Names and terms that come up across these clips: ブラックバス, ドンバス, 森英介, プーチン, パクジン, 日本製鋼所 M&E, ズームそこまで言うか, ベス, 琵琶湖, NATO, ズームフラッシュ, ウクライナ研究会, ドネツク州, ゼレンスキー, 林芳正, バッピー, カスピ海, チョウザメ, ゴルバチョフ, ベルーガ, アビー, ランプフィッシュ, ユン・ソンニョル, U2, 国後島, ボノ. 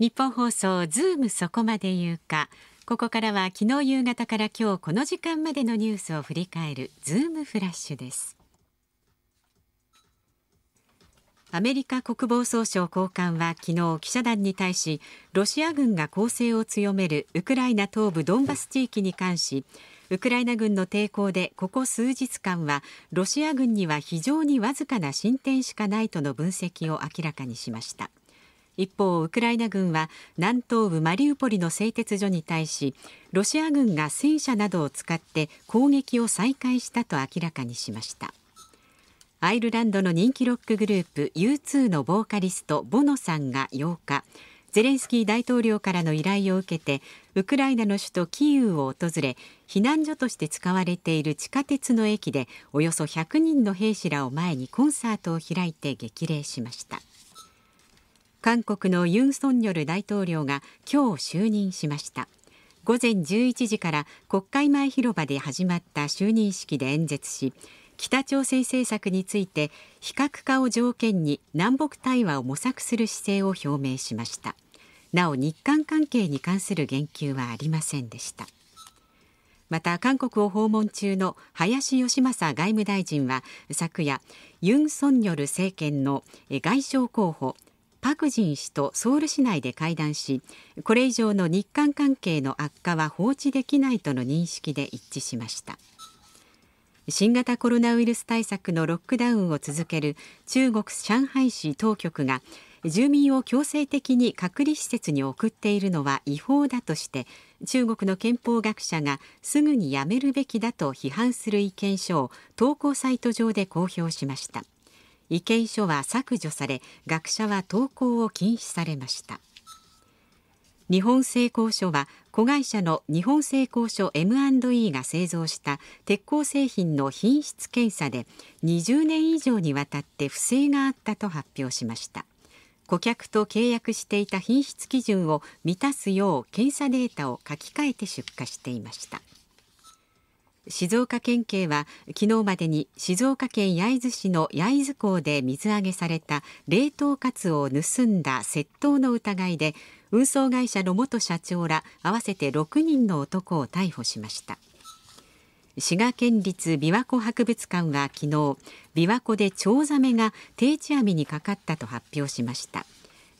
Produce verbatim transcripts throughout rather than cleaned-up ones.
日本放送ズームそこまで言うか。ここからは昨日夕方から今日この時間までのニュースを振り返るズームフラッシュです。アメリカ国防総省高官は昨日記者団に対し、ロシア軍が攻勢を強めるウクライナ東部ドンバス地域に関し、ウクライナ軍の抵抗でここ数日間はロシア軍には非常にわずかな進展しかないとの分析を明らかにしました。一方、ウクライナ軍は南東部マリウポリの製鉄所に対し、ロシア軍が戦車などを使って攻撃を再開したと明らかにしました。アイルランドの人気ロックグループ ユーツー のボーカリストボノさんがようか、ゼレンスキー大統領からの依頼を受けてウクライナの首都キーウを訪れ、避難所として使われている地下鉄の駅でおよそひゃくにんの兵士らを前にコンサートを開いて激励しました。韓国のユン・ソンニョル大統領が今日就任しました。午前じゅういちじから国会前広場で始まった就任式で演説し、北朝鮮政策について非核化を条件に南北対話を模索する姿勢を表明しました。なお、日韓関係に関する言及はありませんでした。また、韓国を訪問中の林芳正外務大臣は昨夜、ユン・ソンニョル政権の外相候補パクジン氏とソウル市内で会談し、これ以上の日韓関係の悪化は放置できないとの認識で一致しました。新型コロナウイルス対策のロックダウンを続ける中国上海市当局が、住民を強制的に隔離施設に送っているのは違法だとして、中国の憲法学者がすぐにやめるべきだと批判する意見書を投稿サイト上で公表しました。意見書は削除され、学者は投稿を禁止されました。日本製鋼所は、子会社の日本製鋼所 エムアンドイー が製造した鉄鋼製品の品質検査でにじゅうねん以上にわたって不正があったと発表しました。顧客と契約していた品質基準を満たすよう検査データを書き換えて出荷していました。静岡県警は昨日までに静岡県焼津市の焼津港で水揚げされた冷凍カツオを盗んだ窃盗の疑いで、運送会社の元社長ら合わせてろくにんの男を逮捕しました。滋賀県立琵琶湖博物館は昨日、琵琶湖でチョウザメが定置網にかかったと発表しました。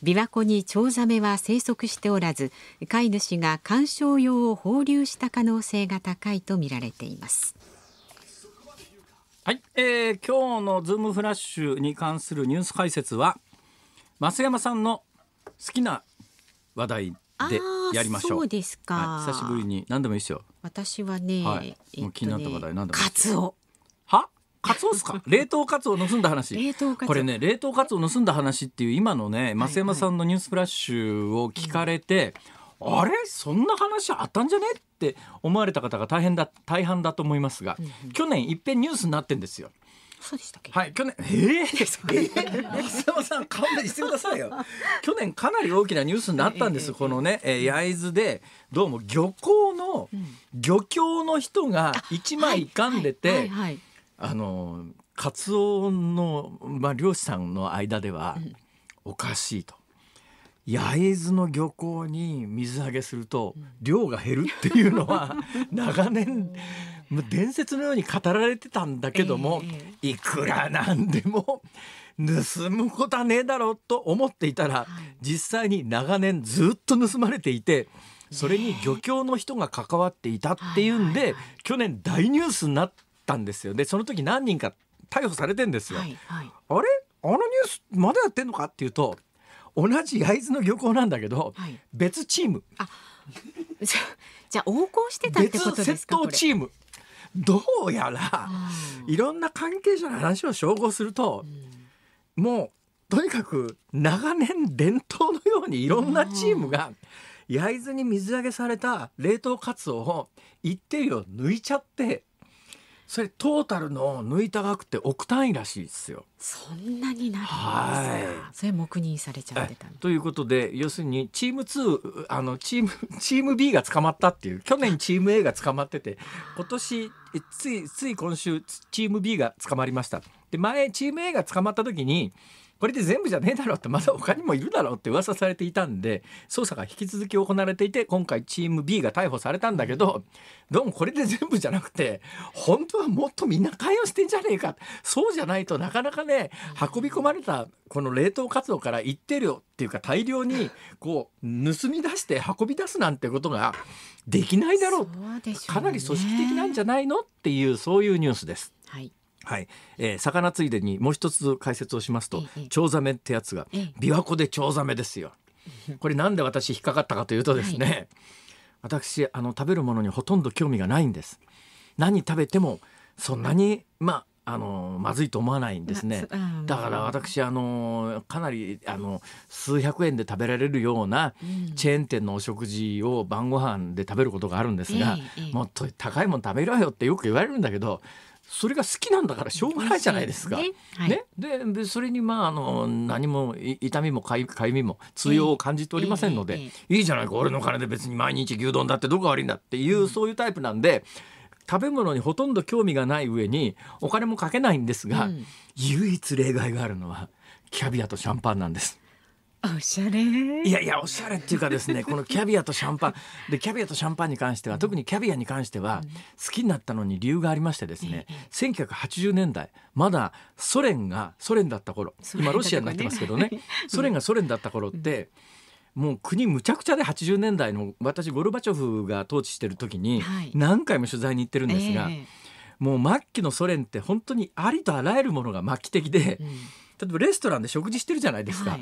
琵琶湖にチョウザメは生息しておらず、飼い主が観賞用を放流した可能性が高いとみられています。はい、えー、今日のズームフラッシュに関するニュース解説は、増山さんの好きな話題でやりましょう。そうですか、はい。久しぶりに何でもいいですよ。私はね、はい、もう気になった話題何でもいいです。カツオ。は？カツオですか？冷凍カツオを盗んだ話。冷凍カツオ。これね、冷凍カツオを盗んだ話っていう今のね、増山さんのニュースフラッシュを聞かれて、はいはい、あれそんな話あったんじゃねって思われた方が大変だ大半だと思いますが、うんうん、去年いっぺんニュースになってんですよ。そうでしたっけ？はい、去年、えー、増山さん勘弁してくださいよ。去年かなり大きなニュースになったんです。このね、えー、焼津でどうも漁港の、うん、漁協の人が一枚噛んでて、はいはいはいはい、あのカツオの、まあ、漁師さんの間ではおかしいと、うん、焼津の漁港に水揚げすると量が減るっていうのは長年伝説のように語られてたんだけども、えー、いくらなんでも盗むことはねえだろうと思っていたら、実際に長年ずっと盗まれていて、それに漁協の人が関わっていたっていうんで、えー、去年大ニュースになってたんですよ。でその時何人か逮捕されてんですよ、はいはい、あれあのニュースまだやってんのかっていうと、同じ焼津の漁港なんだけど、はい、別チーム、あじゃあ横行してたってことですか？別窃盗チーム。どうやらいろんな関係者の話を照合すると、うん、もうとにかく長年伝統のようにいろんなチームが焼津に水揚げされた冷凍カツオを一定量抜いちゃって、それトータルの抜いた額って億単位らしいですよ。そんなになるんですか？はい、それ黙認されちゃってたということで、要するにチームツー、あのチームチーム B が捕まったっていう。去年チーム A が捕まってて、今年ついつい今週チーム B が捕まりました。で前チーム A が捕まった時にこれで全部じゃねえだろうって、まだ他にもいるだろうって噂されていたんで、捜査が引き続き行われていて、今回チーム ビー が逮捕されたんだけど、どうもこれで全部じゃなくて、本当はもっとみんな関与してんじゃねえか、そうじゃないとなかなかね、運び込まれたこの冷凍カツオから一定量っていうか大量にこう盗み出して運び出すなんてことができないだろう、かなり組織的なんじゃないのっていう、そういうニュースです。はいはい、えー、魚ついでにもう一つ解説をしますと、チョウザメってやつが、琵琶湖でチョウザメですよ。これなんで私引っかかったかというとですね、はい、私あの食べるものにほとんど興味がないんです。何食べてもそんなに、まあ、あのまずいと思わないんですね。だから私あのかなりあの数百円で食べられるようなチェーン店のお食事を晩ご飯で食べることがあるんですが、もっと高いもの食べろよってよく言われるんだけど、それが好きなんだからしょうがないじゃないですか。ね、はい、ね、で、でそれにまああの何も痛みもかゆみも痛痒を感じておりませんので、えーえーえー、いいじゃないか、俺の金で別に毎日牛丼だってどこが悪いんだっていう、うん、そういうタイプなんで、食べ物にほとんど興味がない上にお金もかけないんですが、うん、唯一例外があるのはキャビアとシャンパンなんです。おしゃれ、いやいやおしゃれっていうかですねこのキャビアとシャンパンで、キャビアとシャンパンに関しては、特にキャビアに関しては好きになったのに理由がありましてですね、せんきゅうひゃくはちじゅうねんだい、まだソ連がソ連だった頃、今ロシアになってますけどね、ソ連がソ連だった頃ってもう国むちゃくちゃで、はちじゅうねんだいの私ゴルバチョフが統治してる時に何回も取材に行ってるんですが、もう末期のソ連って本当にありとあらゆるものが末期的で、例えばレストランで食事してるじゃないですか。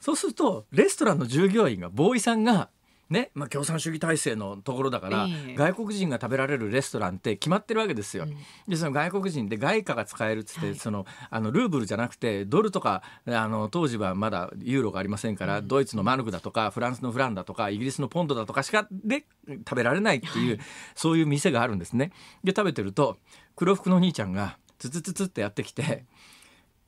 そうするとレストランの従業員が、ボーイさんがね、まあ、共産主義体制のところだから、えー、外国人が食べられるレストランって決まってるわけですよ、うん、でその外国人で外貨が使えるっつって、はい、そのあのルーブルじゃなくてドルとか、あの当時はまだユーロがありませんから、うん、ドイツのマルクだとかフランスのフランだとかイギリスのポンドだとかしかで食べられないっていう、はい、そういう店があるんですね。で食べてると黒服のお兄ちゃんがツツツツってやってきて、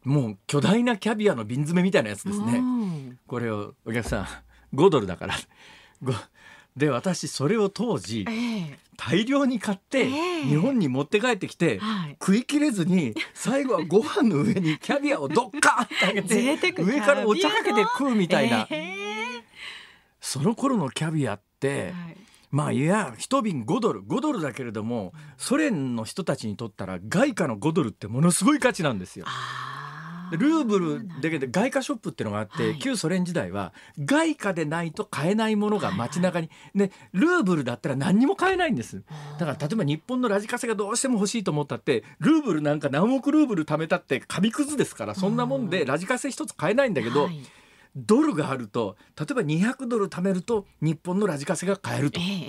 もう巨大なキャビアの瓶詰めみたいなやつですね、うん、これをお客さんごドルだからで、私それを当時、えー、大量に買って、えー、日本に持って帰ってきて、はい、食い切れずに最後はご飯の上にキャビアをドッカーってあげて上からお茶かけて食うみたいな、えー、その頃のキャビアって、はい、まあ、いや一瓶ごドル、ごドルだけれども、ソ連の人たちにとったら外貨のごドルってものすごい価値なんですよ。ルーブルだけで外貨ショップっていうのがあって、はい、旧ソ連時代は外貨でないと買えないものが街中に、はいはい、でルーブルだったら何にも買えないんです。だから例えば日本のラジカセがどうしても欲しいと思ったって、ルーブルなんか何億ルーブル貯めたって紙くずですから、そんなもんでラジカセ一つ買えないんだけど、はい、ドルがあると例えばにひゃくドル貯めると日本のラジカセが買えると、えー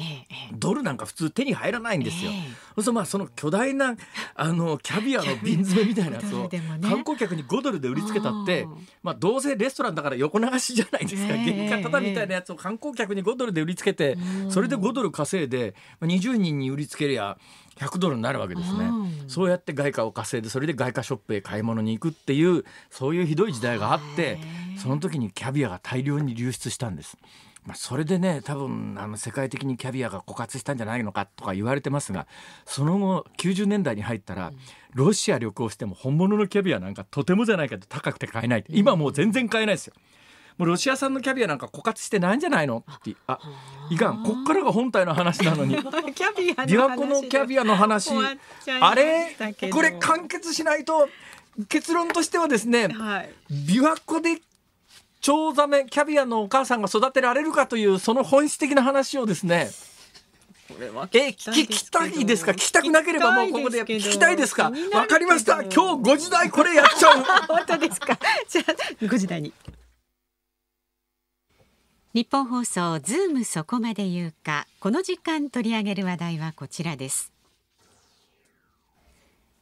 えー、ドルなんか普通手に入らないんですよ、えー、そ, まあその巨大なあのキャビアの瓶詰めみたいなやつを観光客にごドルで売りつけたって、まあ、どうせレストランだから横流しじゃないですか、えー、原価タダみたいなやつを観光客にごドルで売りつけて、それでごドル稼いでにじゅうにんに売りつけりゃひゃくドルになるわけですね。そうやって外貨を稼いで、それで外貨ショップへ買い物に行くっていう、そういうひどい時代があって、その時にキャビアが大量に流出したんです。まあ、それでね、多分あの世界的にキャビアが枯渇したんじゃないのかとか言われてますが、その後きゅうじゅうねんだいに入ったら、ロシア旅行しても本物のキャビアなんかとてもじゃないけど高くて買えない。今もう全然買えないですよ。もうロシア産のキャビアなんか枯渇してないんじゃないのって、あ、いかん、こっからが本体の話なのに琵琶湖のキャビアの話、あれこれ完結しないと、結論としてはですね、はい、琵琶湖でチョウザメ、キャビアのお母さんが育てられるかという、その本質的な話をですね、これは聞きたいですか、聞きたくなければもうここで聞きたいですか、わかりました、今日ごじ台これやっちゃう本当ですか、じゃあごじ台に。日本放送ズームそこまで言うか、この時間取り上げる話題はこちらです。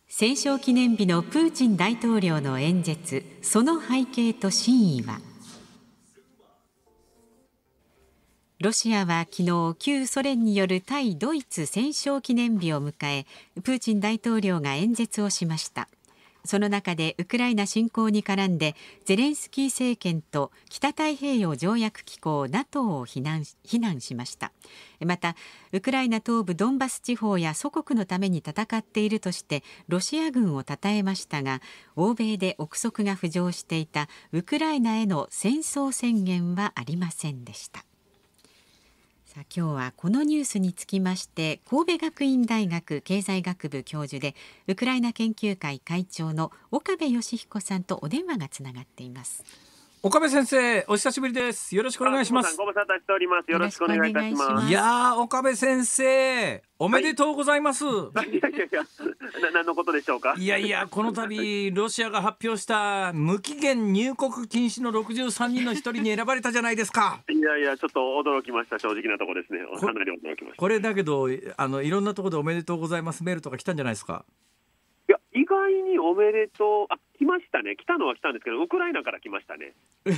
戦勝記念日のプーチン大統領の演説、その背景と真意は。ロシアは昨日、旧ソ連による対ドイツ戦勝記念日を迎え、プーチン大統領が演説をしました。その中でウクライナ侵攻に絡んでゼレンスキー政権と北太平洋条約機構 NATO を非難、非難しました。またウクライナ東部ドンバス地方や祖国のために戦っているとしてロシア軍を称えましたが、欧米で憶測が浮上していたウクライナへの戦争宣言はありませんでした。さあ今日はこのニュースにつきまして神戸学院大学経済学部教授でウクライナ研究会会長の岡部芳彦さんとお電話がつながっています。岡部先生、お久しぶりです。よろしくお願いします。ご無沙汰しております。よろしくお願いいたします。いやー、岡部先生おめでとうございます。はい、いやいやいや何のことでしょうか。いやいや、この度ロシアが発表した無期限入国禁止のろくじゅうさんにんの一人に選ばれたじゃないですか。いやいや、ちょっと驚きました。正直なところですね。かなり驚きました。これだけどあのいろんなところでおめでとうございますメールとか来たんじゃないですか。いや、意外におめでとう、あ、来ましたね。来たのは来たんですけど、ウクライナから来ましたね。ウク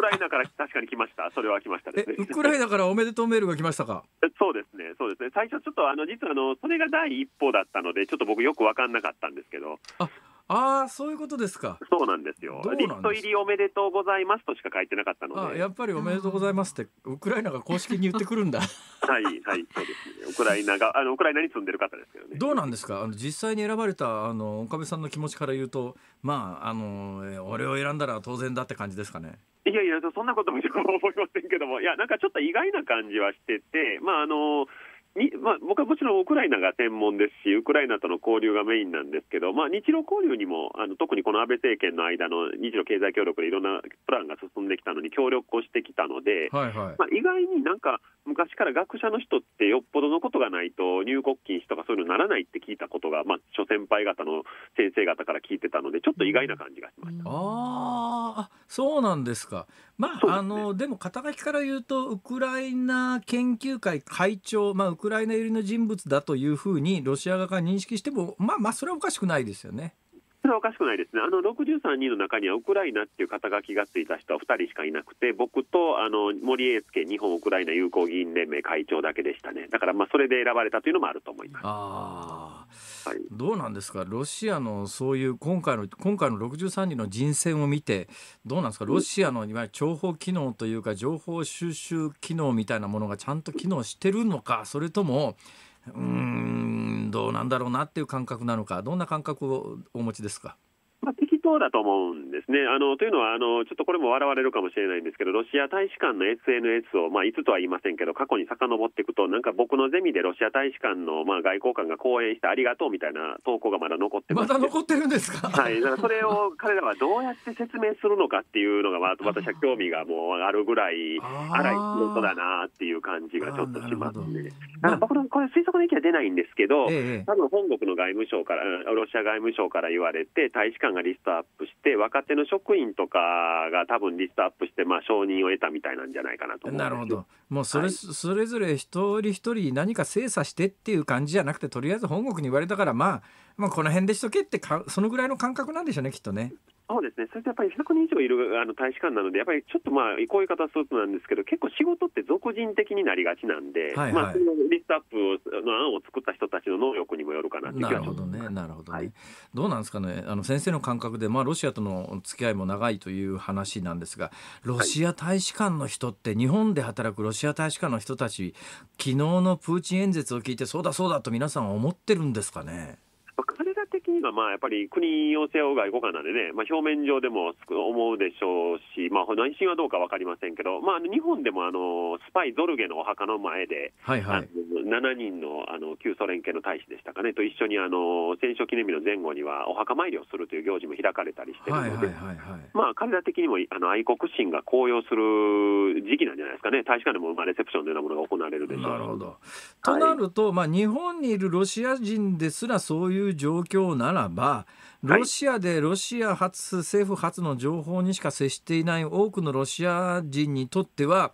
ライナから確かに来ました。それは来ましたですね。ウクライナからおめでとうメールが来ましたか。そうですね、そうですね。最初ちょっとあの実はあのそれが第一歩だったので、ちょっと僕よく分かんなかったんですけど。ああー、そういうことですか。そうなんですよ。リスト入りおめでとうございますとしか書いてなかったので。あ、やっぱりおめでとうございますってウクライナが公式に言ってくるんだ。はいはい、そうですね。ウクライナがあのウクライナに住んでる方ですけどね。どうなんですか、あの実際に選ばれたあの岡部さんの気持ちから言うと、まああの俺を選んだら当然だって感じですかね。いやいや、そんなこともよく思いませんけども、いやなんかちょっと意外な感じはしてて、まああの。にまあ、僕はもちろんウクライナが専門ですし、ウクライナとの交流がメインなんですけど、まあ、日露交流にもあの特にこの安倍政権の間の日露経済協力でいろんなプランが進んできたのに協力をしてきたので、はいはい、まあ、意外になんか昔から学者の人ってよっぽどのことがないと入国禁止とかそういうのならないって聞いたことが、まあ、諸先輩方の先生方から聞いてたので、ちょっと意外な感じがしました。うん、ああ、そうなんですか。まあ、そうですね。あのでも肩書きから言うとウクライナ研究会会長、まあ、ウクライナウクライナ寄りの人物だというふうにロシア側が認識しても、まあまあそれはおかしくないですよね。それはおかしくないですね。あのろくじゅうさんにんの中にはウクライナっていう肩書きがついた人はふたりしかいなくて、僕とあの森英介日本ウクライナ友好議員連盟会長だけでしたね。だからまあそれで選ばれたというのもあると思います。あー、はい、どうなんですか、ロシアのそういう今回の今回のろくじゅうさんにんの人選を見てどうなんですか。ロシアのいわゆる諜報機能というか情報収集機能みたいなものがちゃんと機能してるのか、それともうーんどうなんだろうなっていう感覚なのか、どんな感覚をお持ちですか。まあ、適当だと思うんですね。あのというのはあのちょっとこれも笑われるかもしれないんですけど、ロシア大使館の エスエヌエス を、まあ、いつとは言いませんけど過去に遡っていくと、なんか僕のゼミでロシア大使館の、まあ、外交官が講演してありがとうみたいな投稿がまだ残ってます。まだ残ってるんですか。はい、だからそれを彼らはどうやって説明するのかっていうのが、まあ、私は興味がもうあるぐらい荒いことだなっていう感じがちょっとしますね。だから僕のこれ推測できは出ないんですけど、ええ、多分本国の外務省からロシア外務省から言われて大使館がリストアップして、若手の職員とかが多分リストアップして、まあ、承認を得たみたいなんじゃないかなと思うんです。なるほど。もうそれ、はい、それぞれ一人一人何か精査してっていう感じじゃなくて、とりあえず本国に言われたから、まあ、まあこの辺でしとけってか、そのぐらいの感覚なんでしょうね、きっとね。そうですね。それとやっぱりひゃくにん以上いるあの大使館なので、やっぱりちょっとまあこういう方はそうなんですけど、結構仕事って俗人的になりがちなんで、はいはい、まあ、そのリストアップの案を作った人たちの能力にもよるかなという気がします。なるほどね、なるほどね、はい、どうなんですかね、あの先生の感覚で、まあ、ロシアとの付き合いも長いという話なんですが、ロシア大使館の人って、はい、日本で働くロシア大使館の人たち、昨日のプーチン演説を聞いてそうだそうだと皆さんは思ってるんですかね。まあ、やっぱり国を背負う外交官なんでね、まあ、表面上でも思うでしょうし、まあ、内心はどうか分かりませんけど、まあ、日本でもあのスパイゾルゲのお墓の前で、はいはい、しちにん の, あの旧ソ連系の大使でしたかねと一緒にあの戦勝記念日の前後にはお墓参りをするという行事も開かれたりしているので、まあ、彼ら的にもあの愛国心が高揚する時期なんじゃないですかね。大使館でもレセプションのようなものが行われるでしょう。なるほど。となると、はい、まあ、日本にいるロシア人ですらそういう状況なならば、ロシアでロシア発、はい、政府発の情報にしか接していない多くのロシア人にとっては、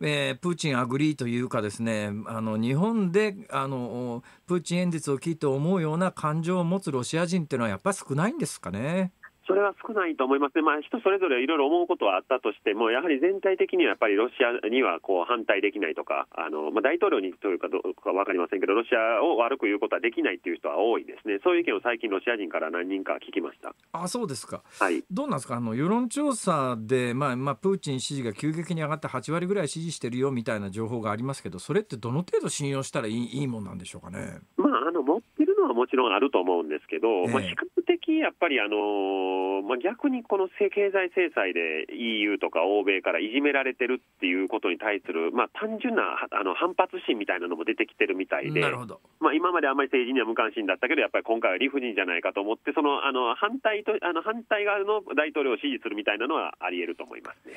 えー、プーチンアグリーというかですね、あの日本であのプーチン演説を聞いて思うような感情を持つロシア人っていうのはやっぱり少ないんですかね。それは少ないと思いますね。まあ、人それぞれいろいろ思うことはあったとしても、やはり全体的にはやっぱりロシアにはこう反対できないとか、あのまあ、大統領にというかどうか分かりませんけど、ロシアを悪く言うことはできないという人は多いですね。そういう意見を最近ロシア人から何人か聞きました。あ、そうですか、はい、どうなんですか、あの世論調査で、まあまあ、プーチン支持が急激に上がってはちわりぐらい支持してるよみたいな情報がありますけど、それってどの程度信用したらいい、いいもんなんでしょうかね。まあ、あの持ってるのはもちろんあると思うんですけど、えーまあ、比較的やっぱりあの、まあ、逆にこの経済制裁で イーユー とか欧米からいじめられてるっていうことに対する、まあ、単純なあの反発心みたいなのも出てきてるみたいで、なるほど、まあ、今まであんまり政治には無関心だったけど、やっぱり今回は理不尽じゃないかと思って、そのあの反対とあの反対側の大統領を支持するみたいなのはありえると思いますね。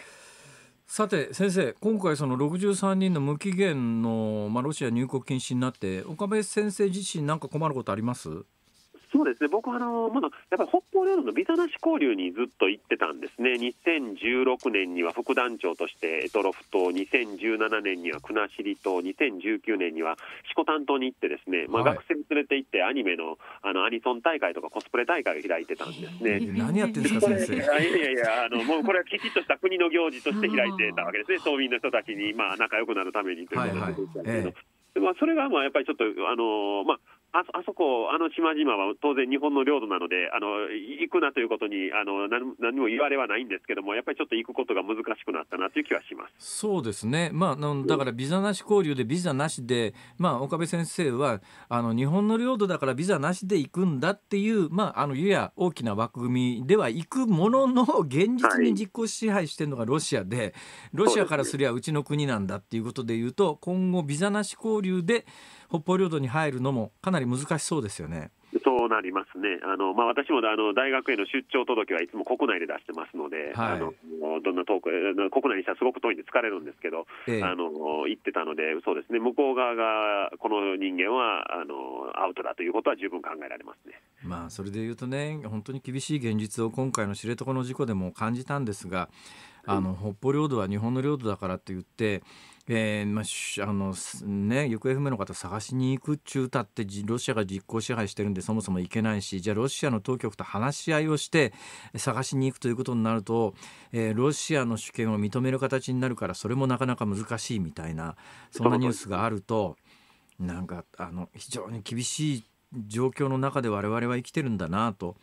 さて先生、今回そのろくじゅうさんにんの無期限の、まあ、ロシア入国禁止になって、岡部先生自身なんか困ることあります？そうですね、僕はあの、まあ、やっぱり北方領土のビザなし交流にずっと行ってたんですね。にせんじゅうろくねんには副団長として択捉島、にせんじゅうななねんには国後島、にせんじゅうきゅうねんには色丹島に行ってですね、まあ、学生連れて行ってアニメ の, あのアニソン大会とかコスプレ大会を開いてたんですね。何やってるんですか先生。いやいやいや、あのもうこれはきちっとした国の行事として開いてたわけですね。島民の人たちに、まあ、仲良くなるためにということなんですけど、はいはい、ええ、まあ、それがまあやっぱりちょっとあのまああ, あそこあの島々は当然日本の領土なので、あの行くなということにあの 何, 何も言われはないんですけども、やっぱりちょっと行くことが難しくなったなという気はします。そうですね、まあ、だからビザなし交流でビザなしで、まあ、岡部先生はあの日本の領土だからビザなしで行くんだっていう、まあ、あのやや大きな枠組みでは行くものの、現実に実効支配しているのがロシアで、ロシアからすりゃうちの国なんだっていうことでいうと、今後ビザなし交流で北方領土に入るのもかなり難しそうですよね。そうなりますね。あの、まあ、私もあの大学への出張届はいつも国内で出してますので、はい、あのどんな遠く国内にしたらすごく遠いんで疲れるんですけど、ええ、あの行ってたので、そうですね、向こう側がこの人間はあのアウトだということは十分考えられますね。まあ、それでいうとね、本当に厳しい現実を今回の知床の事故でも感じたんですが、あの北方領土は日本の領土だからって言って、えーまああのね、行方不明の方探しに行くっちゅうたってロシアが実効支配してるんで、そもそも行けないし、じゃあロシアの当局と話し合いをして探しに行くということになると、えー、ロシアの主権を認める形になるから、それもなかなか難しいみたいな、そんなニュースがあると、なんかあの非常に厳しい状況の中で我々は生きてるんだなと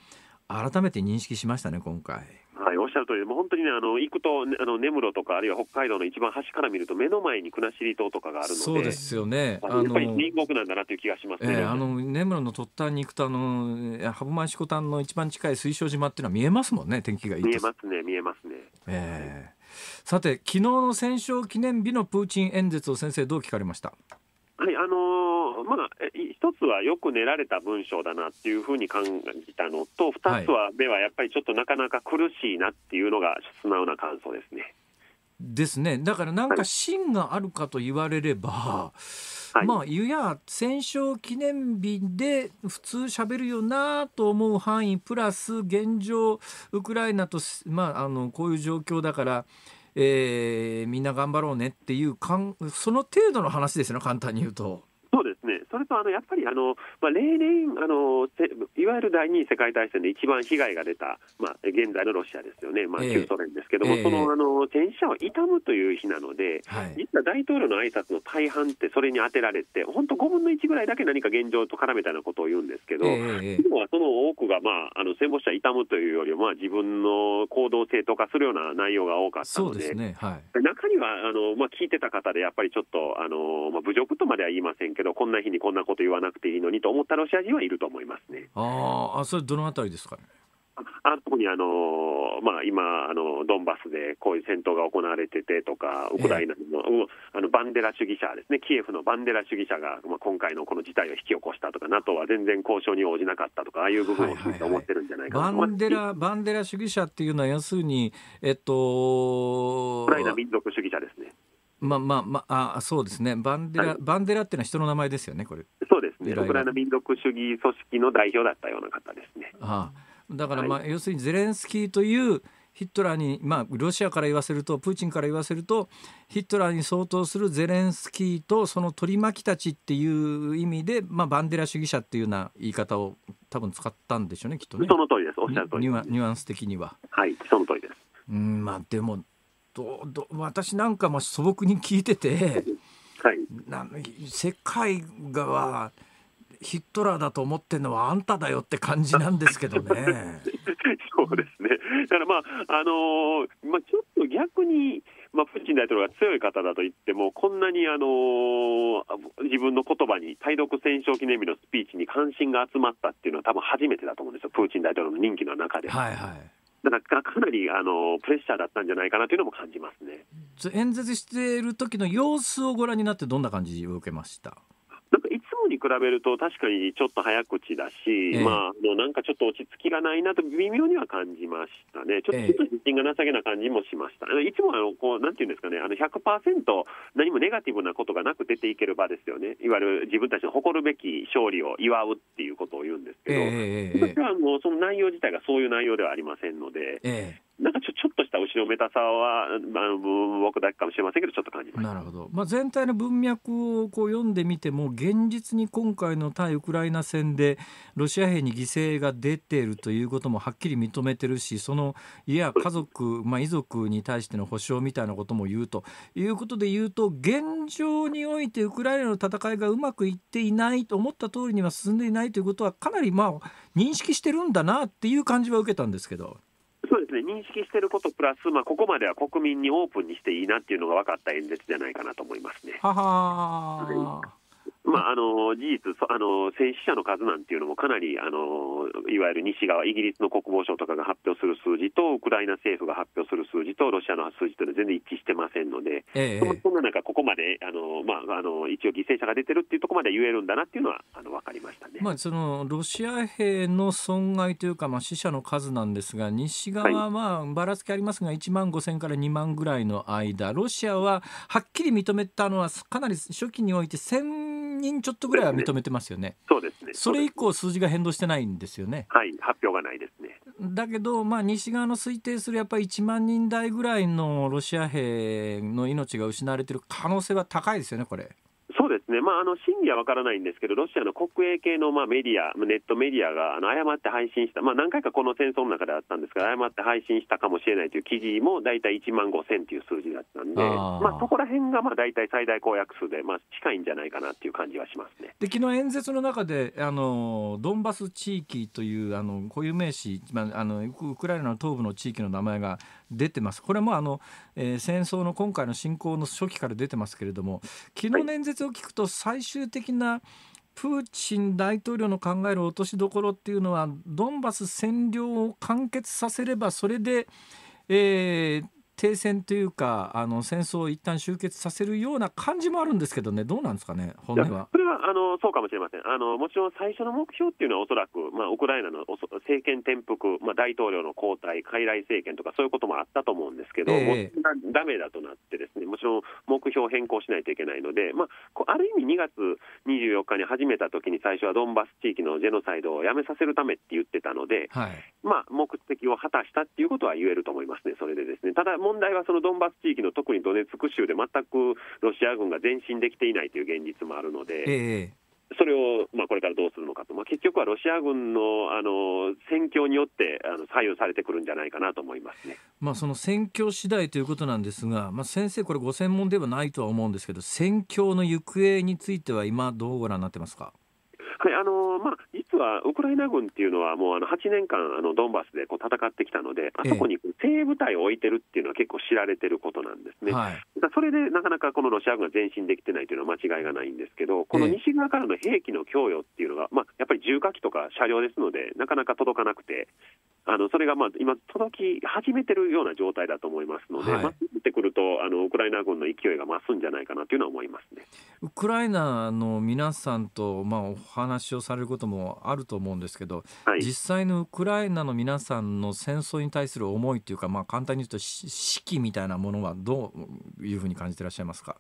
改めて認識しましたね今回。はい、おっしゃる通りで、もう本当に、ね、あの行くとあの根室とか、あるいは北海道の一番端から見ると目の前に国後島とかがあるので、そうですよね、あのやっぱり隣国なんだなという気がしますね。えー、あの根室の突端に行くと、あの歯舞色丹の一番近い水晶島っていうのは見えますもんね、天気がいいと。見えますね、見えますね。えー、さて昨日の戦勝記念日のプーチン演説を先生どう聞かれました？はい、あのーまあ、一つはよく練られた文章だなっていうふうに感じたのと、二つは目はやっぱりちょっとなかなか苦しいなっていうのが素直な感想ですね。ですね、だからなんか芯があるかと言われれば、はい、まあいや戦勝記念日で普通喋るよなと思う範囲プラス、現状ウクライナと、まあ、あのこういう状況だからえー、みんな頑張ろうねっていうかん、その程度の話ですよね、簡単に言うと。そうですね、それとあのやっぱりあの、まあ、例年あのいわゆる第二次世界大戦で一番被害が出た、まあ、現在のロシアですよね、まあ、旧ソ連ですけども、えー、そのあの戦死者を悼むという日なので、はい、実は大統領の挨拶の大半ってそれに当てられて、本当ごぶんのいちぐらいだけ何か現状と絡めたようなことを言うんですけど、えー、今はその多くが、まあ、あの戦没者を悼むというよりも、まあ、自分の行動を正当化するような内容が多かったの で, そうです、ね、はい、中にはあの、まあ、聞いてた方でやっぱりちょっとあの、まあ、侮辱とまでは言いませんけど、こんな日にこんなこと言わなくていいのにと思ったロシア人はいると思いますね。ああ、それどのあたりですかね。あ特にあの、まあ、今あのドンバスでこういう戦闘が行われててとか、ウクライナ の,、えー、あのバンデラ主義者ですね、キエフのバンデラ主義者が、まあ、今回のこの事態を引き起こしたとか、 NATO は全然交渉に応じなかったとか、ああいう部分を思ってるんじゃないかな、はいはいはい、バンデラバンデラ主義者っていうのは要するに、えっと、ウクライナ民族主義者ですね。まあまあまあ、あそうですね、バンデラ、はい、バンデラっていうのは人の名前ですよね、これ。そうですね、ウクライナ民族主義組織の代表だったような方ですね。ああ、だからまあ、はい、要するにゼレンスキーというヒットラーに、まあ、ロシアから言わせると、プーチンから言わせると、ヒットラーに相当するゼレンスキーとその取り巻きたちっていう意味で、まあ、バンデラ主義者っていうような言い方を多分使ったんでしょうね、きっとね。その通りです、おっしゃる通りです。ニュア、ニュアンス的には。はい、その通りです。うん、まあ、でもどど、私なんかも素朴に聞いてて、はい、な世界がヒットラーだと思ってるのはあんただよって感じなんですけどね。そうですね。だからまああのーまあ、ちょっと逆に、まあ、プーチン大統領が強い方だと言ってもこんなに、あのー、自分の言葉に対独戦勝記念日のスピーチに関心が集まったっていうのは多分初めてだと思うんですよ、プーチン大統領の任期の中で。はいはい、だからかなりあのプレッシャーだったんじゃないかなというのも感じますね。演説している時の様子をご覧になってどんな感じを受けました？なんかいつもに比べると確かにちょっと早口だし、えーまあ、もうなんかちょっと落ち着きがないなと微妙には感じましたね。ちょっと自信が情けな感じもしました。えー、いつもあのこうなんていうんですかね、あの ひゃくパーセント 何もネガティブなことがなく出ていける場ですよね。いわゆる自分たちの誇るべき勝利を祝うっていうことを言うんですけど、えー、私はあのその内容自体がそういう内容ではありませんので、えーなんかちょ、ちょっとした後ろめたさは、まあ、僕だけかもしれませんけど、ちょっと感じました。なるほど。まあ、全体の文脈をこう読んでみても、現実に今回の対ウクライナ戦でロシア兵に犠牲が出ているということもはっきり認めてるし、その家や家族、まあ、遺族に対しての補償みたいなことも言うということで言うと、現状においてウクライナの戦いがうまくいっていないと思った通りには進んでいないということはかなりまあ認識してるんだなっていう感じは受けたんですけど。そうですね、認識していることプラス、まあ、ここまでは国民にオープンにしていいなっていうのが分かった演説じゃないかなと思いますね。ははまあ、あの事実あの、戦死者の数なんていうのもかなりあのいわゆる西側、イギリスの国防省とかが発表する数字とウクライナ政府が発表する数字とロシアの数字というのは全然一致してませんので、ええ、そんな中ここまであの、まあ、あの一応犠牲者が出てるっていうところまで言えるんだなっていうのはあの分かりましたね。まあ、そのロシア兵の損害というか、まあ、死者の数なんですが、西側はばらつきありますがいちまんごせんからにまんぐらいの間、ロシアははっきり認めたのはかなり初期においてせんにんちょっとぐらいは認めてますよね。そうですね。それ以降数字が変動してないんですよね。はい、発表がないですね。だけど、まあ、西側の推定するやっぱりいちまんにん台ぐらいのロシア兵の命が失われている可能性は高いですよね、これ。そうですね、まあ、あの真偽は分からないんですけど、ロシアの国営系のまあメディア、ネットメディアがあの誤って配信した、まあ、何回かこの戦争の中であったんですが、誤って配信したかもしれないという記事も、大体いちまんごせんという数字だったんで、あまあ、そこら辺がまあ大体最大公約数で、まあ、近いんじゃないかなという感じはしますね。で、昨日演説の中で、あのドンバス地域というあの固有名詞、まああの、ウクライナの東部の地域の名前が出てます、これもあの、えー、戦争の今回の侵攻の初期から出てますけれども、昨日の演説を聞くと最終的なプーチン大統領の考える落としどころっていうのはドンバス占領を完結させればそれで、えー、停戦というかあの戦争を一旦終結させるような感じもあるんですけどね、どうなんですかね、本音は。それはあのそうかもしれません。あのもちろん最初の目標っていうのはおそらく、まあ、ウクライナの政権転覆、まあ、大統領の交代、傀儡政権とかそういうこともあったと思うんですけど、えー、ダメだとなってですね、もちろん目標を変更しないといけないので、まあ、ある意味にがつにじゅうよっかに始めたときに最初はドンバス地域のジェノサイドをやめさせるためって言ってたので、はい、まあ、目的を果たしたっていうことは言えると思いますね。それでですね、ただ問題はそのドンバス地域の特にドネツク州で全くロシア軍が前進できていないという現実もあるので、ええ、それをまあこれからどうするのかと、まあ、結局はロシア軍 の, あの戦況によってあの左右されてくるんじゃないかなと思いますね。まあ、その戦況次第ということなんですが、まあ、先生これご専門ではないとは思うんですけど、戦況の行方については今どうご覧になってますか？はい、あのーまあ、実はウクライナ軍っていうのはもうあのはちねんかんあのドンバスでこう戦ってきたので、あそこに精鋭部隊を置いてるっていうのは結構知られてることなんですね。はい、だからそれでなかなかこのロシア軍が前進できてないというのは間違いがないんですけど、この西側からの兵器の供与っていうのが、まあ、やっぱり重火器とか車両ですのでなかなか届かなくて、あのそれがまあ今届き始めてるような状態だと思いますので、はい、まあ、ってくるとあのウクライナ軍の勢いが増すんじゃないかなというのは思いますね。ウクライナの皆さんと、まあ、お話をされることもあると思うんですけど、はい、実際のウクライナの皆さんの戦争に対する思いというか、まあ、簡単に言うと士気みたいなものはどういうふうに感じていらっしゃいますか？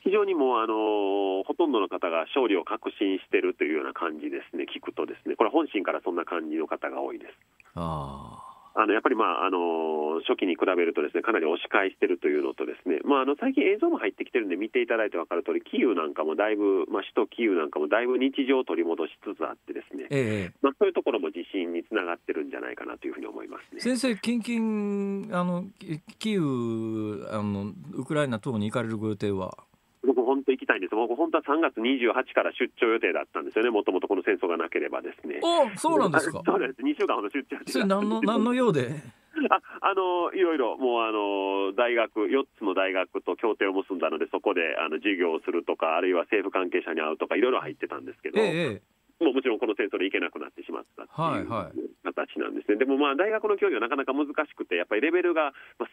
非常にもうあのほとんどの方が勝利を確信しているというような感じですね。聞くとですね、これ本心からそんな感じの方が多いです。ああのやっぱり、まあ、あの初期に比べるとですねかなり押し返しているというのとですね、まあ、あの最近映像も入ってきてるんで見ていただいて分かる通り、キーウなんかもだいぶ、まあ、首都キーウなんかもだいぶ日常を取り戻しつつあってですね、ええまあ、そういうところも地震につながってるんじゃないかなというふうに思いますね。先生、近々あのキーウあのウクライナ等に行かれるご予定は？僕本当行きたいんです。僕本当はさんがつにじゅうはちにちから出張予定だったんですよね、もともとこの戦争がなければですね。お、そうなんですか。そうです、にしゅうかんほど出張予定だったんです。それ何の、何の用で？ああのいろいろもうあの大学よっつの大学と協定を結んだので、そこであの授業をするとか、あるいは政府関係者に会うとかいろいろ入ってたんですけど、ええもうもちろんこの戦争で行けなくなってしまったっていう形なんですね。はいはい、でもまあ大学の教授はなかなか難しくて、やっぱりレベルが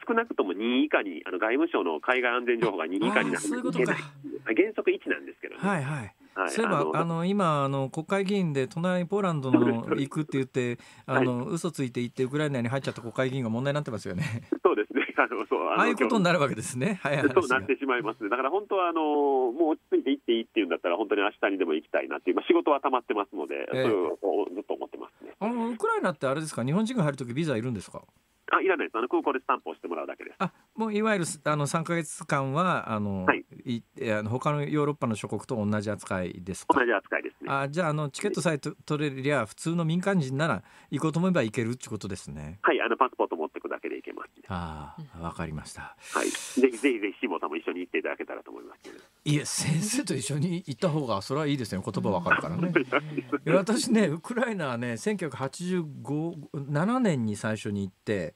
少なくともにい以下に、あの外務省の海外安全情報がにい以下になっていけない。原則いちなんですけどね。はいはいはい、そういえばあのあの今あの国会議員で隣にポーランドの行くって言ってあの、はい、嘘ついて行ってウクライナに入っちゃった国会議員が問題になってますよね。そうですね。あ, のそう あ, のああいうことになるわけですね。はい、そうなってしまいますね。だから本当はあのもう落ち着いて行っていいっていうんだったら、本当に明日にでも行きたいなっていう、まあ、仕事は溜まってますので、えー、そういうずっと思ってますね。あのウクライナってあれですか、日本人が入るときビザいるんですか？あ、いらないです。あの空港でスタンプをしてもらうだけです。あ、もういわゆるあのさんかげつかんはあの、はい、いあの他のヨーロッパの諸国と同じ扱いですか？同じ扱いですね。あ、じゃあ、あのチケットさえと取れりゃ普通の民間人なら行こうと思えば行けるってことですね。はい、あのパスポート持ってくだけで行けますね。ああ、わかりました。はい、ぜひぜひぜひ辛坊さんも一緒に行っていただけたらと思います。いや、先生と一緒に行った方がそれはいいですね。言葉わかるからね。私ね、ウクライナはね、せんきゅうひゃくはちじゅうななねんに最初に行って。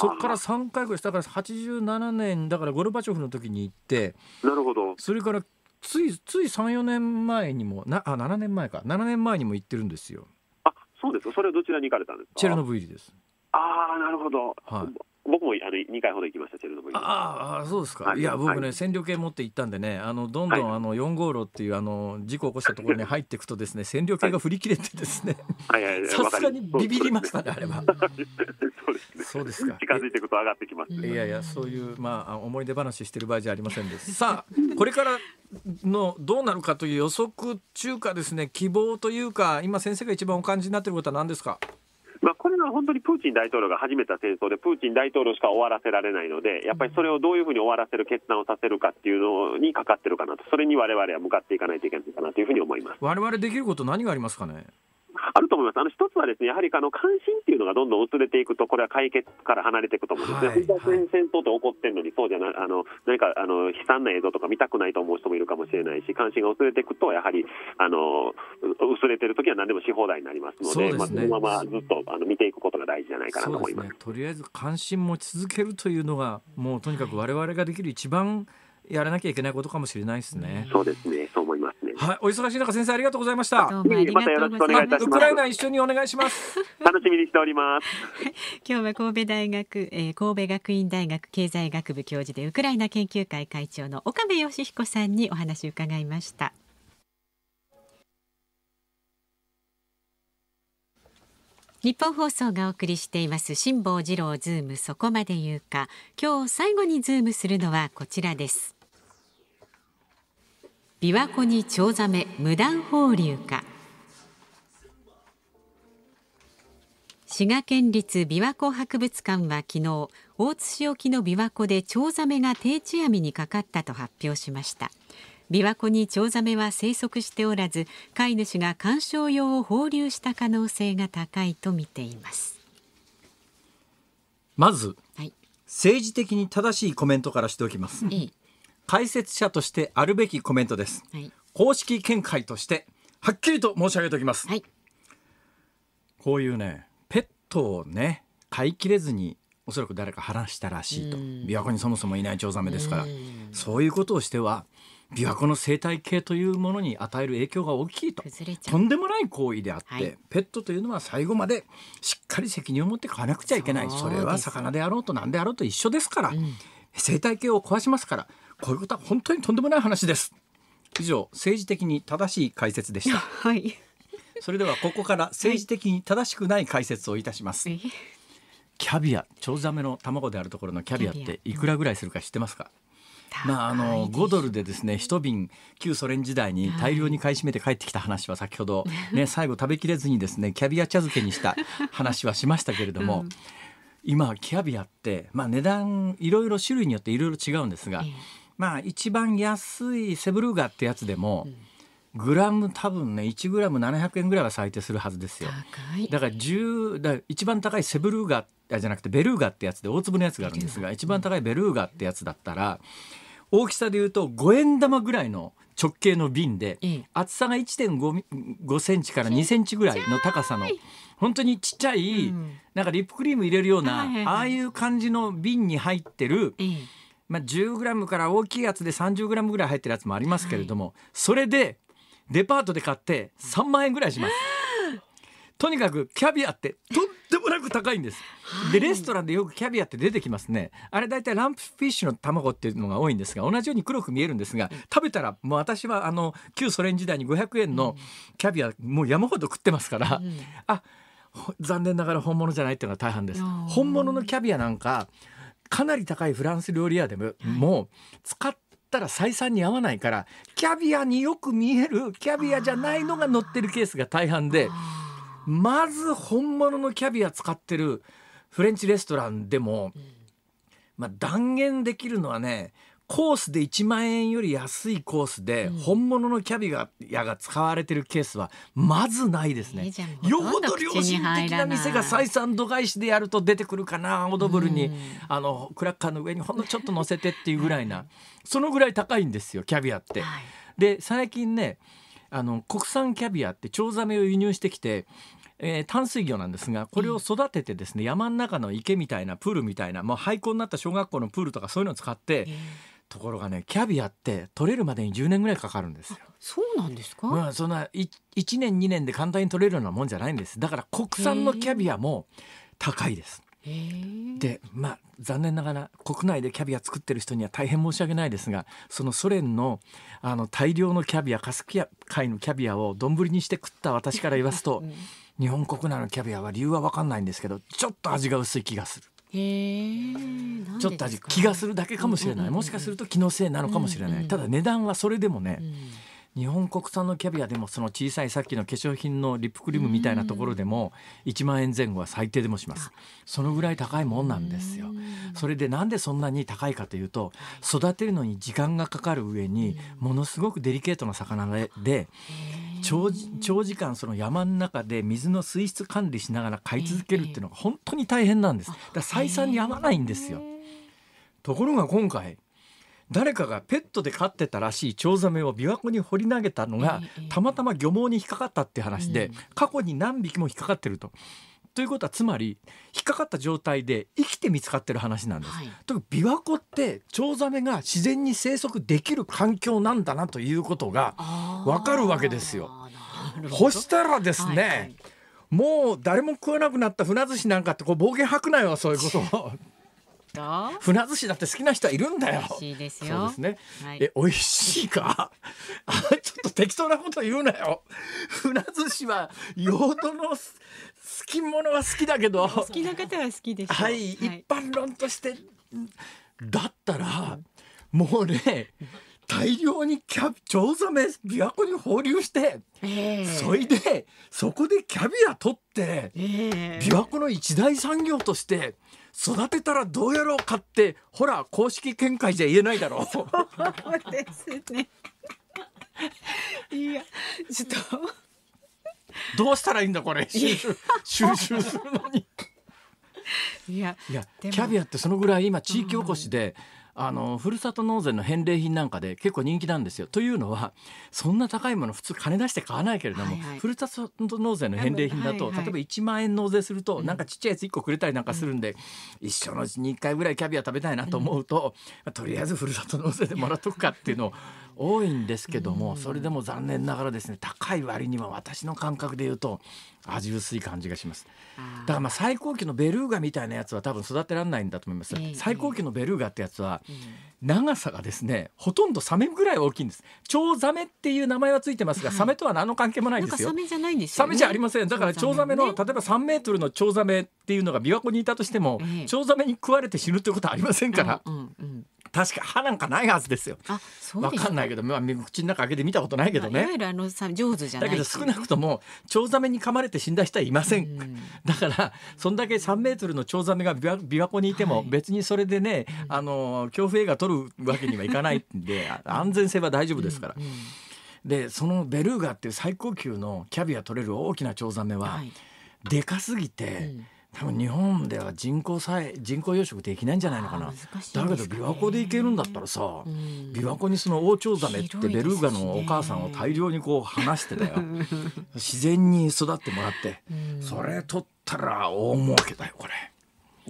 そこからさんかいぐらい、だからはちじゅうななねんだからゴルバチョフの時に行って、なるほど。それからついつい さんよねんまえにもなあななねんまえかななねんまえにも行ってるんですよ。あ、そうですか。それはどちらに行かれたんですか？チェルノブイリです。ああ、なるほど。はい、僕もあのにかいほど行きました、チェルノブイリ。ああ、そうですか。はい、いや僕ね、はい、戦量計持って行ったんでね、あのどんどんあのよん号炉っていうあの事故を起こしたところに入っていくとですね、戦量計が振り切れてですね、さすがにビビりましたね、あれは。そうですか。近づいていくと上がってきますね。いやいや、そういう、まあ、思い出話してる場合じゃありませんでさあ、これからのどうなるかという予測中かですね、希望というか、今先生が一番お感じになっていることは何ですか？まあ、これは本当にプーチン大統領が始めた戦争で、プーチン大統領しか終わらせられないので、やっぱりそれをどういうふうに終わらせる決断をさせるかっていうのにかかってるかなと、それに我々は向かっていかないといけないかなというふうに思います。我々できること何がありますかね？あると思います。あの一つはですね、やはりあの関心っていうのがどんどん薄れていくと、これは解決から離れていくと思うんですね。はいはい、戦争って起こってるのに、そうじゃない、あの何かあの悲惨な映像とか見たくないと思う人もいるかもしれないし、関心が薄れていくとやはりあの薄れてる時は何でもし放題になりますの で, そ, です、ね、まあ、そのままずっとあの見ていくことが大事じゃないかなと思います。そうですね、とりあえず関心持ち続けるというのが、もうとにかく我々ができる一番やらなきゃいけないことかもしれないですね。そうですね、そう思いますね。はい、お忙しい中、先生ありがとうございました。どうもありがとうございます。またよろしくお願いいたします。ウクライナ一緒にお願いします。楽しみにしております。今日は神戸大学、えー、神戸学院大学経済学部教授でウクライナ研究会会長の岡部芳彦さんにお話を伺いました。日本放送がお送りしています辛坊治郎ズームそこまで言うか。今日最後にズームするのはこちらです。琵琶湖にチョウザメ無断放流か。滋賀県立琵琶湖博物館は昨日、大津市沖の琵琶湖でチョウザメが定置網にかかったと発表しました。琵琶湖にチョウザメは生息しておらず、飼い主が観賞用を放流した可能性が高いと見ています。まず、はい、政治的に正しいコメントからしておきます。いい解説者としてあるべきコメントです。はい、公式見解としてはっきりと申し上げておきます。はい、こういうね、ペットをね飼いきれずにおそらく誰か放したらしいと。琵琶湖にそもそもいないチョウザメですから、そういうことをしては琵琶湖の生態系というものに与える影響が大きいと。とんでもない行為であって、はい、ペットというのは最後までしっかり責任を持って飼わなくちゃいけない。 そ, それは魚であろうと何であろうと一緒ですから、うん、生態系を壊しますから、こういうことは本当にとんでもない話です。以上、政治的に正しい解説でした。はい、それではここから政治的に正しくない解説をいたします。はい、キャビア、チョウザメの卵であるところのキャビアっていくらぐらいするか知ってますか？まあ、あのごドルでですね、いち瓶旧ソ連時代に大量に買い占めて帰ってきた話は先ほど、ね、最後食べきれずにですねキャビア茶漬けにした話はしましたけれども、うん、今キャビアって、まあ、値段いろいろ種類によっていろいろ違うんですが、えーまあ、一番安いセブルーガってやつでも、うん、グラム多分ねいちグラムななひゃくえんぐらいは最低するはずですよ。高い。だからじゅうだから一番高いセブルーガじゃなくてベルーガってやつで大粒のやつがあるんですが、一番高いベルーガってやつだったら、うん、大きさでいうとごえんだまぐらいの直径の瓶で、うん、厚さが いってんごセンチからにセンチぐらいの高さの本当にちっちゃい、うん、なんかリップクリーム入れるような、はいはいはい、ああいう感じの瓶に入ってる、うん、まあ、じゅうグラムから大きいやつでさんじゅうグラムぐらい入ってるやつもありますけれども、はい、それでデパートで買ってさんまんえんぐらいします。とにかくキャビアってとってもなく高いんです、はい、でレストランでよくキャビアって出てきますね。あれだいたいランプフィッシュの卵っていうのが多いんですが、同じように黒く見えるんですが、食べたらもう私はあの旧ソ連時代にごひゃくえんのキャビアもう山ほど食ってますから、うん、あ、残念ながら本物じゃないっていうのが大半です。本物のキャビアなんかかなり高いフランス料理屋でも、はい、もう使ったら採算に合わないから、キャビアによく見えるキャビアじゃないのが載ってるケースが大半で、まず本物のキャビア使ってるフレンチレストランでも、うん、まあ、断言できるのはね、コースでいちまんえんより安いコースで本物のキャビアが使われてるケースはまずないですね、うん、よほど良心的な店が採算度外視でやると出てくるかな、オドブルに、うん、あのクラッカーの上にほんのちょっと乗せてっていうぐらいなそのぐらい高いんですよキャビアって、はい、で最近ね、あの国産キャビアってチョウザメを輸入してきて、えー、淡水魚なんですが、これを育ててですね、うん、山の中の池みたいなプールみたいな、もう廃校になった小学校のプールとかそういうのを使って、うん、ところがね、キャビアって取れるまでにじゅうねんぐらいかかるんですよ。そうなんですか、まあ、そんないちねんにねんで簡単に取れるようなもんじゃないんです。だから国産のキャビアも高いです。へー。で、まあ、残念ながら国内でキャビア作ってる人には大変申し訳ないですが、そのソ連 の, あの大量のキャビア、カスピ海のキャビアを丼にして食った私から言わすと、うん、日本国内のキャビアは理由は分かんないんですけど、ちょっと味が薄い気がする。へー、ちょっと味気がするだけかもしれない、うんうんうんうん、もしかすると気のせいなのかもしれない、うんうん、ただ値段はそれでもね、うん、日本国産のキャビアでもその小さいさっきの化粧品のリップクリームみたいなところでもいちまんえんぜん後は最低でもします、うん、そのぐらい高いもんなんですよ、うん、それでなんでそんなに高いかというと、育てるのに時間がかかる上にものすごくデリケートな魚で、うん、長, 長時間その山の中で水の水質管理しながら飼い続けるっていうのが本当に大変なんです。だから採算に合わないんですよ。ところが今回誰かがペットで飼ってたらしいチョウザメを琵琶湖に掘り投げたのがたまたま漁網に引っかかったって話で、過去に何匹も引っかかってると。ということはつまり引っかかった状態で生きて見つかってる話なんです、はい、特に琵琶湖ってチョウザメが自然に生息できる環境なんだなということが分かるわけですよ。そしたらですね、はいはい、もう誰も食わなくなった船寿司なんかってこう暴言吐くなよ、そういうことを船寿司だって好きな人はいるんだよ。美味しいですよ。そうですね、はい、え、美味しいかちょっと適当なこと言うなよ。船寿司は用途の好きものは好きだけど好きな方は好きでしょ、はいはい、一般論としてだったら、うん、もうね、大量にキャビチョウザメ琵琶湖に放流して、えー、それでそこでキャビア取って、えー、琵琶湖の一大産業として育てたらどうやろうかって、ほら公式見解じゃ言えないだろう。そうですねいや、ちょっとどうしたらいいんだこれ、収集するのにいや、いや、キャビアってそのぐらい今地域おこしで、うん、あのふるさと納税の返礼品なんかで結構人気なんですよ。というのはそんな高いもの普通金出して買わないけれども、はいはい、ふるさと納税の返礼品だと、はいはい、例えばいちまんえん納税すると、うん、なんかちっちゃいやついっこくれたりなんかするんで、うん、一生のうちにいっかいぐらいキャビア食べたいなと思うと、うん、とりあえずふるさと納税でもらっとくかっていうのを多いんですけども、うん、それでも残念ながらですね、高い割には私の感覚で言うと味薄い感じがします。だからまあ最高級のベルーガみたいなやつは多分育てられないんだと思います、えー、最高級のベルーガってやつは長さがですね、ほとんどサメぐらい大きいんです。チョウザメっていう名前はついてますが、はい、サメとは何の関係もないんですよ。なんかサメじゃないんですよね。サメじゃありません。だからチョウザメの、ね、例えばさんメートルのチョウザメっていうのが琵琶湖にいたとしても、えー、チョウザメに食われて死ぬってことはありませんから、うんうんうん、確か歯なんかないはずですよ。あ、そうですか。わかんないけど、まあ、口の中開けて見たことないけどね。いわゆるあのさ上手じゃない。だけど少なくともチョウザメに噛まれて死んだ人はいません、うん、だからそんだけさんメートルのチョウザメが琵琶湖にいても別にそれでね、はい、あの恐怖映画撮るわけにはいかないんで安全性は大丈夫ですから、うんうん、でそのベルーガっていう最高級のキャビア取れる大きなチョウザメは、はい、でかすぎて、うん多分日本では人工さえ人工養殖できないんじゃないのかな。だけど琵琶湖で行けるんだったらさ、うん、琵琶湖にそのオオチョウザメってベルーガのお母さんを大量にこう放してだよ自然に育ってもらって、うん、それ取ったら大儲けだよこれ。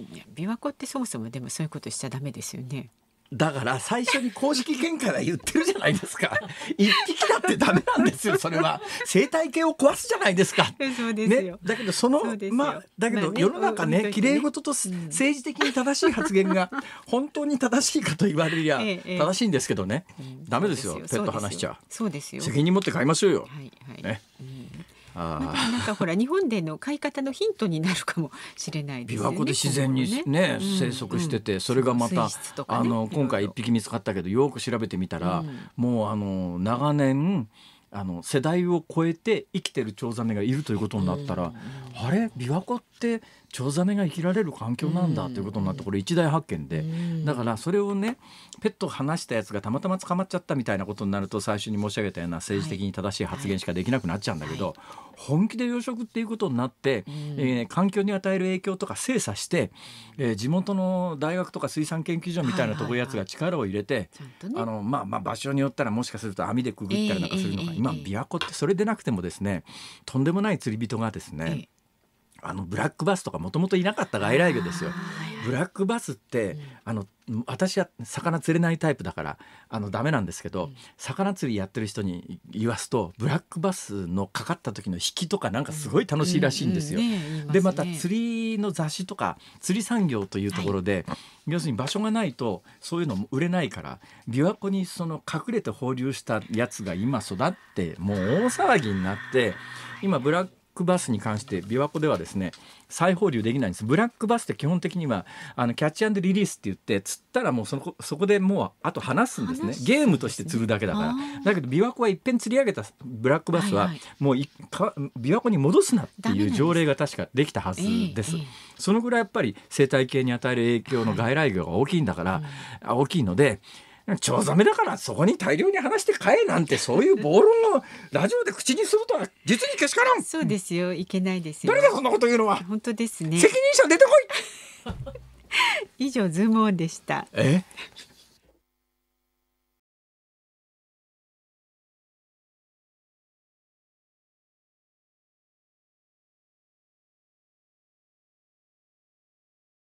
いや琵琶湖ってそもそもでもそういうことしちゃダメですよね。だから最初に公式見解は言ってるじゃないですか一匹だってダメなんですよ。それは生態系を壊すじゃないですか。そうですよ、ね、だけどそのまあだけど世の中ね綺麗事と政治的に正しい発言が本当に正しいかと言われりゃ正しいんですけどね、ええええ、ダメですよペット放しちゃ。そうですよ責任持って買いましょうよ、はいはいねうんまたなんかほら日本での飼い方のヒントになるかもしれないですよね。琵琶湖で自然にね、うん、生息してて、うん、それがまた、ね、あの今回いっぴき見つかったけどよく調べてみたら、うん、もうあの長年あの世代を超えて生きてるチョウザメがいるということになったら、うん、あれ琵琶湖ってチョウザメが生きられる環境なんだということになって、これ一大発見で、うん、だからそれをねペットを放したやつがたまたま捕まっちゃったみたいなことになると最初に申し上げたような政治的に正しい発言しかできなくなっちゃうんだけど、はいはい、本気で養殖っていうことになって、うんえー、環境に与える影響とか精査して、えー、地元の大学とか水産研究所みたいなところやつが力を入れて場所によったらもしかすると網でくぐったりなんかするのか、えーえー、今琵琶湖ってそれでなくてもですねとんでもない釣り人がですね、えーあのブラックバスとかもともといなかった外来魚ですよ。ブラックバスって、うん、あの私は魚釣れないタイプだからあのダメなんですけど、うん、魚釣りやってる人に言わすとブラックバスのかかった時の引きとかなんかすごい楽しいらしいんですよ、うんうんうんね、でまた釣りの雑誌とか釣り産業というところで、はい、要するに場所がないとそういうのも売れないから琵琶湖にその隠れて放流したやつが今育ってもう大騒ぎになって今ブラックブラックバスに関して琵琶湖ではですね再放流できないんです。ブラックバスって基本的にはあのキャッチアンドリリースって言って釣ったらもう そ, のそこでもうあと放すんですね。ゲームとして釣るだけだからだけど琵琶湖はいっぺん釣り上げたブラックバスはもう琵琶湖に戻すなっていう条例が確かできたはずです。そのぐらいやっぱり生態系に与える影響の外来魚が大きいんだから、はい、大きいのでチョウザメだからそこに大量に話して買えなんてそういう暴論をラジオで口にするとは実にけしからん。そうですよいけないですよ。誰だそんなこと言うのは。本当ですね責任者出てこい以上ズームオンでした。え